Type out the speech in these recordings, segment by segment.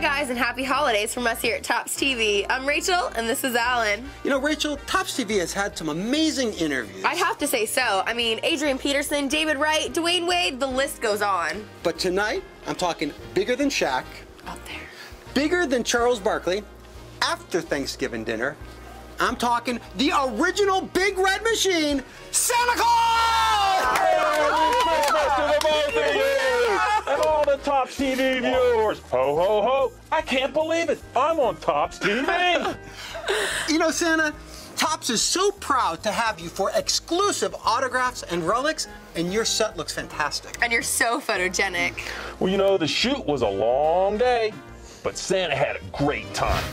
guys, and happy holidays from us here at Topps TV. I'm Rachel, and this is Alan. You know, Rachel, Topps TV has had some amazing interviews. I'd have to say so. I mean, Adrian Peterson, David Wright, Dwayne Wade, the list goes on. But tonight, I'm talking bigger than Shaq. Up there. Bigger than Charles Barkley. After Thanksgiving dinner, I'm talking the original Big Red Machine, Santa Claus! Merry Christmas to the both of you! And all the Topps TV viewers! Ho, ho, ho! I can't believe it! I'm on Topps TV! You know, Santa, Topps is so proud to have you for exclusive autographs and relics, and your set looks fantastic. And you're so photogenic. Well, you know, the shoot was a long day, but Santa had a great time.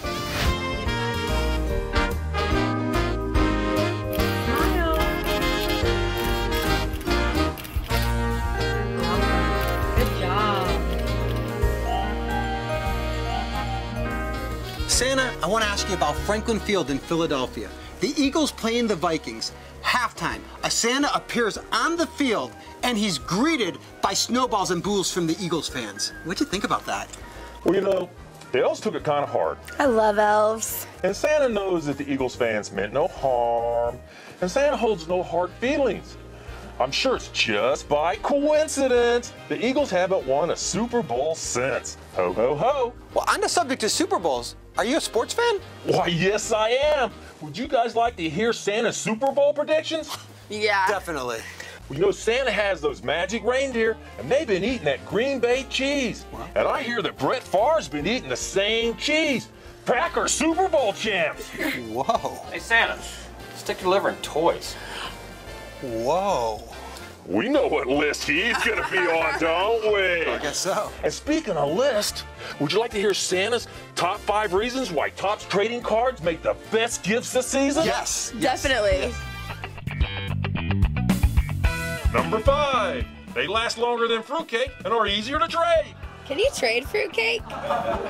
Santa, I want to ask you about Franklin Field in Philadelphia. The Eagles playing the Vikings. Halftime, a Santa appears on the field, and he's greeted by snowballs and boos from the Eagles fans. What'd you think about that? Well, you know, the elves took it kind of hard. I love elves. And Santa knows that the Eagles fans meant no harm, and Santa holds no hard feelings. I'm sure it's just by coincidence. The Eagles haven't won a Super Bowl since. Ho, ho, ho. Well, on the subject of Super Bowls, are you a sports fan? Why, yes, I am. Would you guys like to hear Santa's Super Bowl predictions? Yeah. Definitely. Well, you know, Santa has those magic reindeer, and they've been eating that Green Bay cheese. Wow. And I hear that Brett Favre's been eating the same cheese. Packers Super Bowl champs. Whoa. Hey, Santa, stick to delivering toys. Whoa. We know what list he's going to be on, don't we? I guess so. And speaking of list, would you like to hear Santa's top 5 reasons why Topps trading cards make the best gifts this season? Yes. Definitely. Yes. Number 5, they last longer than fruitcake and are easier to trade. Can you trade fruitcake?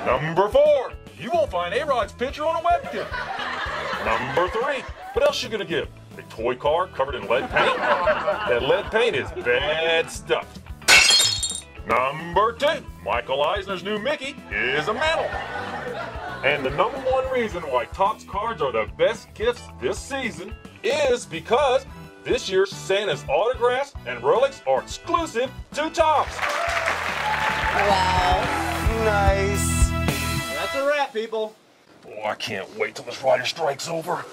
Number 4, you won't find A-Rod's picture on a webcam. Number 3, what else you going to give? A toy car covered in lead paint? That lead paint is bad stuff. Number 2, Michael Eisner's new Mickey is a medal. And the number 1 reason why Topps cards are the best gifts this season is because this year Santa's autographs and relics are exclusive to Topps. Wow. Nice. That's a wrap, people. Boy, I can't wait till this writer strike's over.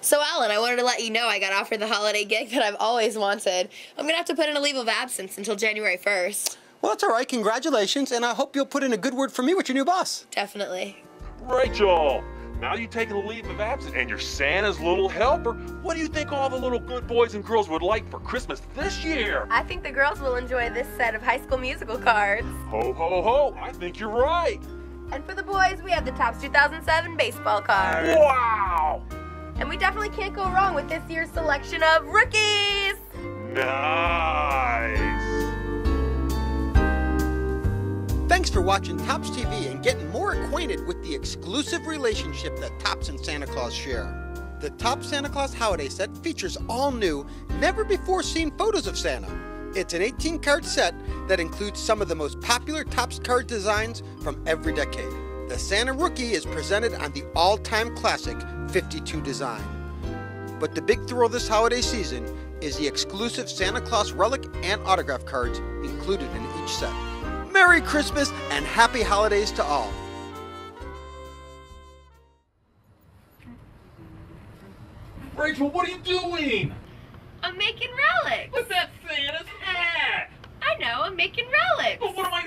So, Alan, I wanted to let you know I got offered the holiday gig that I've always wanted. I'm going to have to put in a leave of absence until January 1st. Well, that's all right. Congratulations, and I hope you'll put in a good word for me with your new boss. Definitely. Rachel, now you've taken the leave of absence and you're Santa's little helper. What do you think all the little good boys and girls would like for Christmas this year? I think the girls will enjoy this set of High School Musical cards. Ho, ho, ho. I think you're right. And for the boys, we have the Topps 2007 baseball card. Wow! And we definitely can't go wrong with this year's selection of rookies! Nice! Thanks for watching Topps TV and getting more acquainted with the exclusive relationship that Topps and Santa Claus share. The Topps Santa Claus holiday set features all new, never-before-seen photos of Santa. It's an 18-card set that includes some of the most popular Topps card designs from every decade. The Santa Rookie is presented on the all-time classic 52 design. But the big thrill this holiday season is the exclusive Santa Claus relic and autograph cards included in each set. Merry Christmas and happy holidays to all. Rachel, what are you doing? I'm making relics. But that's Santa's hat. I know, I'm making relics. But what am I